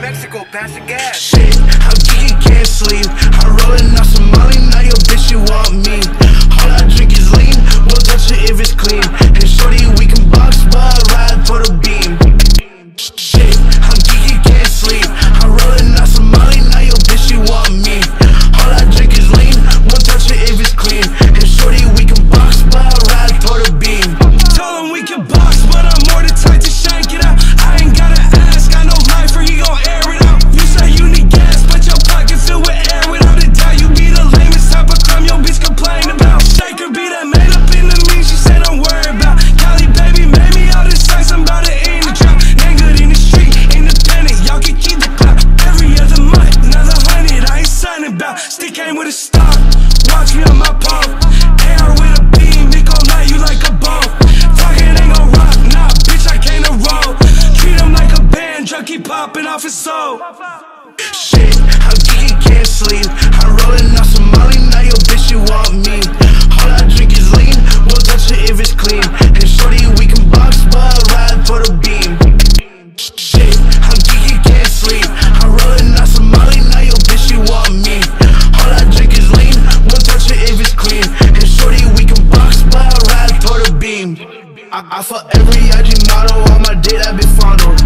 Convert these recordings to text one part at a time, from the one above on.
Mexico, pass the gas. Shit, how geeky can't sleep. I'm rolling out Somali, now your bitch, you want me. All I drink is lean, we'll touch it if it's clean. And shorty, we can box, but I ride for the beam. Shit, how geeky can't sleep. I'm rolling out Somali, now your bitch, you want me. All I drink is lean, we'll touch it if it's clean. And shorty, we can box, but I ride for the beam. Tell him we can box, but I'm more than tight to shank it out. I ain't gotta ask, I know lifer, he gon' air it out. You say you need gas, but your pocket filled with air. Without a doubt, you be the lamest type of crime your bitch complain about. Shaker be that made up in the mean, she said don't worry about. Cali baby made me out of sight, I'm about to end the drought. Ain't good in the street, independent, y'all can keep the clout. Every other month, another 100, I ain't signing about. Stick came with a star, watch me on my pole. AR with a beam, Nick all night, you like a ball. Keep popping off his soul. Shit, how geeky can't sleep. I'm rolling out Somali, now your bitch, you want me. All I drink is lean, we'll touch it if it's clean. And shorty, we can box, but I ride for the beam. Shit, how geeky can't sleep. I'm rolling out Somali, now your bitch, you want me. All I drink is lean, we'll touch it if it's clean. And shorty, we can box, but I ride for the beam. I fuck every IG model, on my dick I been fondled.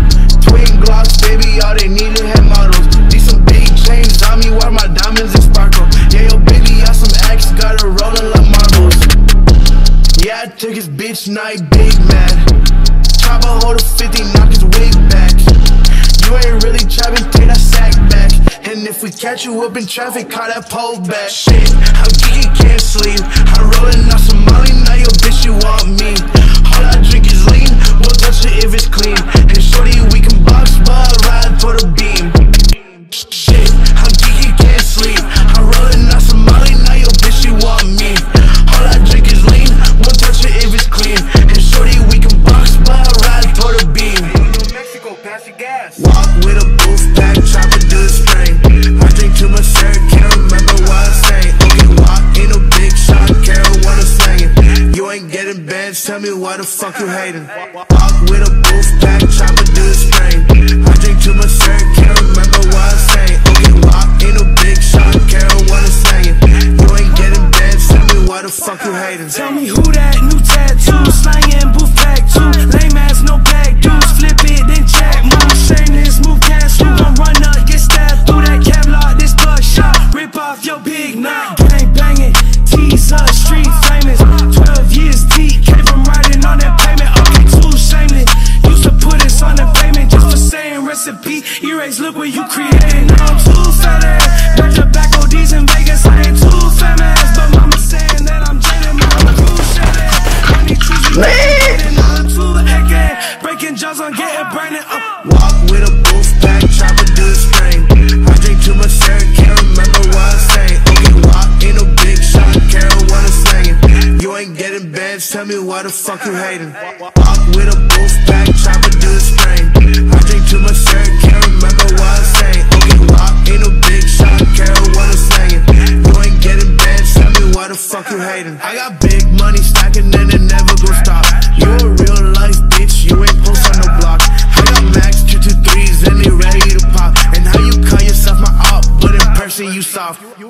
Twin glocks, baby, all they needed had models. These some big chains on me, where my diamonds and sparkle. Yeah, yo, baby, y'all some X, got her rolling like marbles. Yeah, I took his bitch, night big mad. Chop a hold of 50, knock his wig back. You ain't really trapping, take that sack back. And if we catch you up in traffic, call that pole back. Shit, how geeky can't sleep. I'm rolling out Somali, now your bitch, you want me. All I drink is lean, we'll touch it if it's clean. And shorty, we can box, but I ride for the beam. Shit, how geeky can't sleep. I'm rolling out Somali, now your bitch, you want me. All I drink is lean, we'll touch it if it's clean. And shorty, we can box, but I ride for the beam. Mexico, pass the gas. Walk with a booth pack, chopper do the spring. I drink too much sir, can't remember what I'm saying. Okay, walk in a big shot, care what I'm saying. You ain't getting bands, tell me why the fuck you hating. Walk with a booth pack, chopper do the spring. I drink too much sir, can't remember what I'm saying. Okay, walk in a big shot, care what I'm saying. You ain't getting bands, tell me why the fuck you hating. Tell me who that new tattoo, slangin' booth pack too. Lame ass, no bag dudes, flip it, then check. Move shameless, move cash, you gon' run up, get stabbed through that Kevlar, this plug shot. Rip off your big knot, gang bangin', tease up, street famous. 12 years deep, came from riding on that payment. Okay, too shameless, used to put us on the payment. Just for saying recipe, erase, look what you created. Now I'm too fat ass, back to back ODs in Vegas. I ain't too fat ass, but mama saying that I'm jaded. Mama, cool shit ass, I need to breaking jaws on getting burning up. Walk with a booth pack, chopper do the spring. I drink too much sir, can't remember what I'm saying. Okay, walk in a big shot, care what I'm saying. You ain't getting bands, tell me why the fuck you hating. Walk with a booth pack, chopper do the spring. I drink too much sir, can't remember what I'm saying. Okay, walk in a big shot, care what I'm saying. You ain't getting bands, tell me why the fuck you hating. I got big money stacking and it never gon' stop. You a real life bitch, you ain't post on no block. I got max 223s and they ready to pop. And how you call yourself my op, but in person you soft.